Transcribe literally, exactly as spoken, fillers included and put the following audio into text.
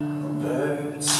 Birds